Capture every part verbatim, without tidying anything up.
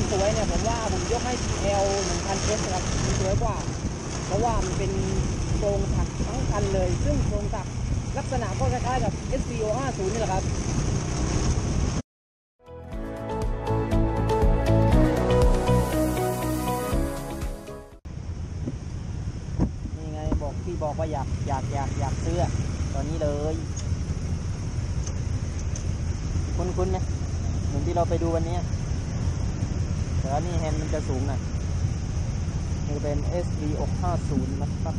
ความสวยเนี่ยผมว่าผมยกให้ ที แอล หนึ่งพัน เอส ครับสวยกว่าเพราะว่ามันเป็นโครงถักทั้งคันเลยซึ่งโครงถักลักษณะก็คล้ายๆกับ เอส วี ห้าสิบ นี่แหละครับนี่ไงบอกพี่บอกว่าอยากอยากอยากอยากซื้อตอนนี้เลยคุ้นๆไหมเหมือนที่เราไปดูวันนี้แต่ว่านี่แฮนด์มันจะสูงหน่อยนี่เป็น เอส วี หกห้าศูนย์ นะครับ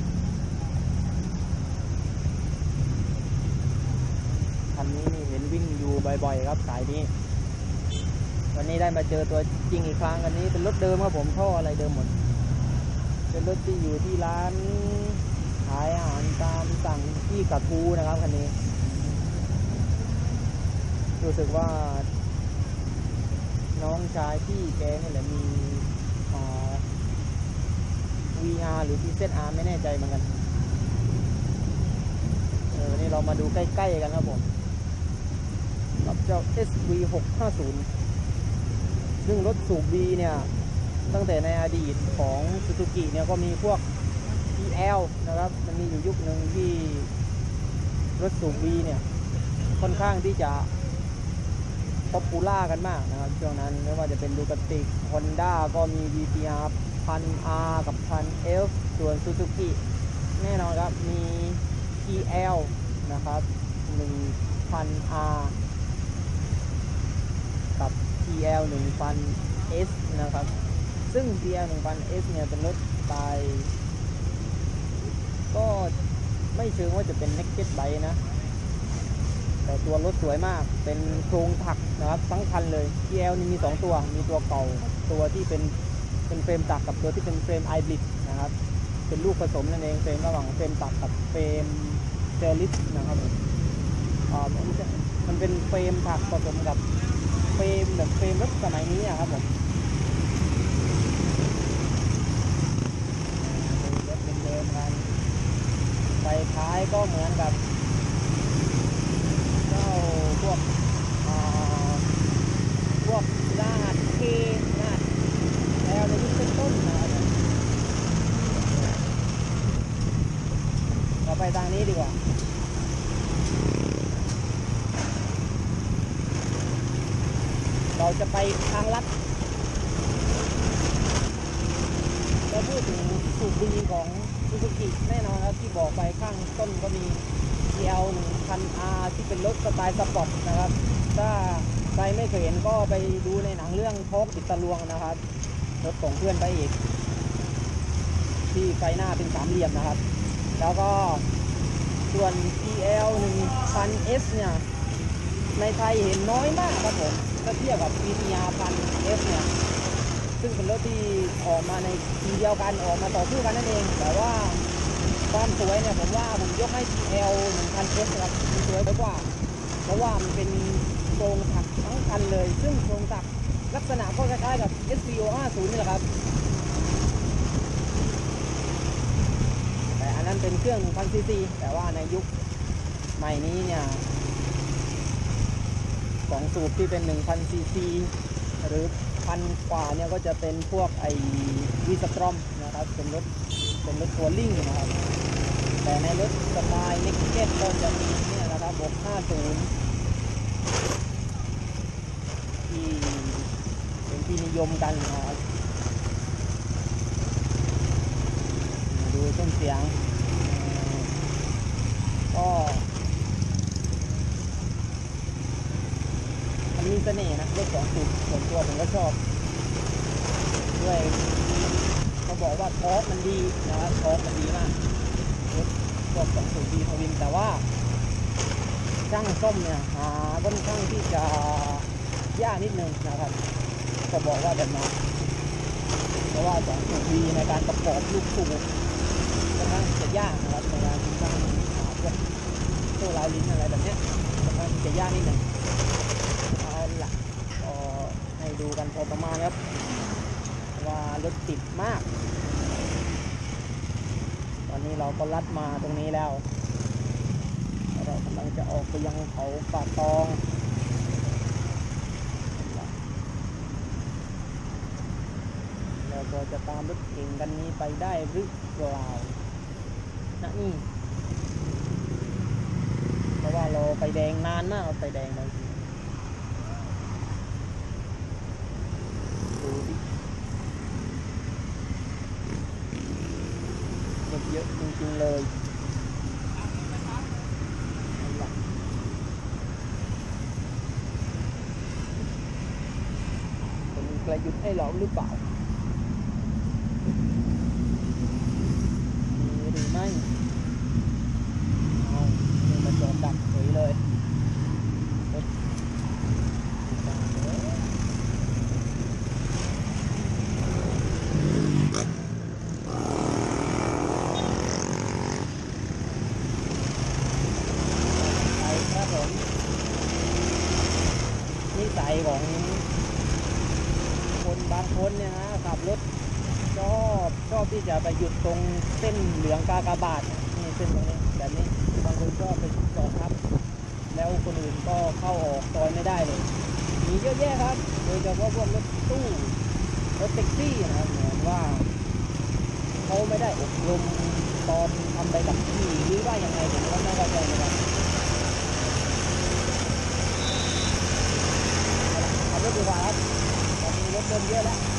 คันนี้นี่เห็นวิ่งอยู่บ่อยๆครับสายนี้วันนี้ได้มาเจอตัวจริงอีกครั้งกันนี้เป็นรถเดิมครับผมท่ออะไรเดิมหมดเป็นรถที่อยู่ที่ร้านขายอาหารตามสั่งที่กระทูนะครับคันนี้รู้สึกว่าน้องชายที่แกนี่แหละมีวี อาร์ หรือ พี เซต อาร์ ไม่แน่ใจเหมือนกันเออวันนี้เรามาดูใกล้ๆกันครับผมกับเจ้า เอส วี หกห้าศูนย์ ซึ่งรถสูบ B เนี่ยตั้งแต่ในอดีตของ Suzuki เนี่ยก็มีพวก ที แอล นะครับมันมีอยู่ยุคหนึ่งที่รถสูบ B เนี่ยค่อนข้างที่จะป๊อปปูล่ากันมากนะครับช่วงนั้นไม่ว่าจะเป็นดูกาติฮอนด้าก็มี วี ที อาร์ พัน อาร์ กับ พัน เอฟ ส่วน Suzuki แน่นอนครับมี ที แอล นะครับ หนึ่งพัน อาร์ กับ ที แอล หนึ่งพัน เอส นะครับซึ่ง ที แอล หนึ่งพัน เอส เนี่ยเป็นรถสไตล์ก็ไม่เชิงว่าจะเป็น Naked Bike นะแต่ตัวรถสวยมากเป็นโครงถักนะครับทั้งคันเลย ที แอล นี่มีสองตัวมีตัวเก่าตัวที่เป็นเป็นเฟรมตักกับตัวที่เป็นเฟรมไฮบริดนะครับเป็นลูกผสมนั่นเองเฟรมระหว่างเฟรมตักกับเฟรมเซลิสนะครับอ่ามันเป็นเฟรมถักผสมกับเฟรมแบบเฟรมรถสมัยนี้นะครับผมรถเป็นเดิมกันไฟท้ายก็เหมือนกับพวกพวกรหัสเครหัสแล้วในยุคต้นๆนะครับเราไปทางนี้ดีกว่าเราจะไปทางลัดเราพูดถึงสูบบุหรี่ของซูซูกิแน่นอนครับที่บอกไปข้างต้นก็มีที แอล หนึ่งพัน อาร์ ที่เป็นรถสไตล์สปอร์ตนะครับถ้าใครไม่เคยเห็นก็ไปดูในหนังเรื่องโทกติดตะลวงนะครับรถของเพื่อนไปอีกที่ไฟหน้าเป็นสามเหลี่ยมนะครับแล้วก็ส่วน ที แอล หนึ่งพัน เอส เนี่ยในไทยเห็นน้อยมากครับผมถ้าเทียบกับ วี ที อาร์ พัน เอส เนี่ยซึ่งเป็นรถที่ออกมาในทีเดียวกันออกมาต่อสู้กันนั่นเองแต่ว่าความสวยเนี่ยผมว่าผมยกให้ ที แอล หนึ่งพัน เอส ครับสวยกว่าเพราะว่ามันเป็นโครงถักทั้งคันเลยซึ่งโครงถักลักษณะก็คล้ายๆกับ เอส วี ห้าสิบ นี่แหละครับแต่อันนั้นเป็นเครื่อง หนึ่งพันซีซี แต่ว่าในยุคใหม่นี้เนี่ยของสูบที่เป็น หนึ่งพันซีซี หรือพันกว่าเนี่ยก็จะเป็นพวกไอวีสตรอมนะครับเป็นรถเป็นรถทัวริ่งนะครับแต่ในรถสไตล์เล็กเก็ตก็จะมีเนี่ยนะครับหกห้าศูนย์ที่เป็นที่นิยมกันนะครับดูเส้นเสียงก็มันมีเสน่ห์นะรถสองสูบส่วนตัวผมก็ชอบด้วยเขาบอกว่าทอร์กมันดีนะครับทอร์กมันดีมากรถพวกสองสูบดีทวินแต่ว่าช่างซ่อมเนี่ยหาค่อนข้างที่จะยากนิดนึงนะครับเขาบอกว่าแบบนั้นเพราะว่าสองสูบดีในการประกอบลูกสูบค่อนข้างจะยากนะครับในการสร้างหาพวกตัวลายลิ้นอะไรแบบนี้ค่อนข้างจะยากนิดนึงเอาล่ะก็ให้ดูกันพอประมาณครับว่ารถติดมากตอนนี้เราก็ลัดมาตรงนี้แล้วเรากำลังจะออกไปยังเขาป่าตอง ก็จะตามรถเก่งกันนี้ไปได้หรือเปล่านะนี่เพราะว่าเราไปแดงนานมากเราไปแดงบางทีดูดิเยอะจริงๆเลยใครหยุดให้เราหรือเปล่าหรือไม่เอามาจอดดักเฉยเลยนิสัยของคนบางคนเนี่ยฮะขับรถชอบชอบที่จะไปหยุดตรงเส้นเหลืองกากบาทนี่เส้นตรงนี้แบบนี้บางคนก็ไปจอดครับแล้วคนอื่นก็เข้าออกซอยไม่ได้เลยมีเยอะแยะครับโดยเฉพาะพวกรถตู้รถแท็กซี่นะครับเหมือนว่าเขาไม่ได้อบรมตอนทำใบขับขี่หรือว่ายังไงผมก็ไม่เข้าใจนะครับขับรถดีกว่าครับมีรถเยอะแล้ว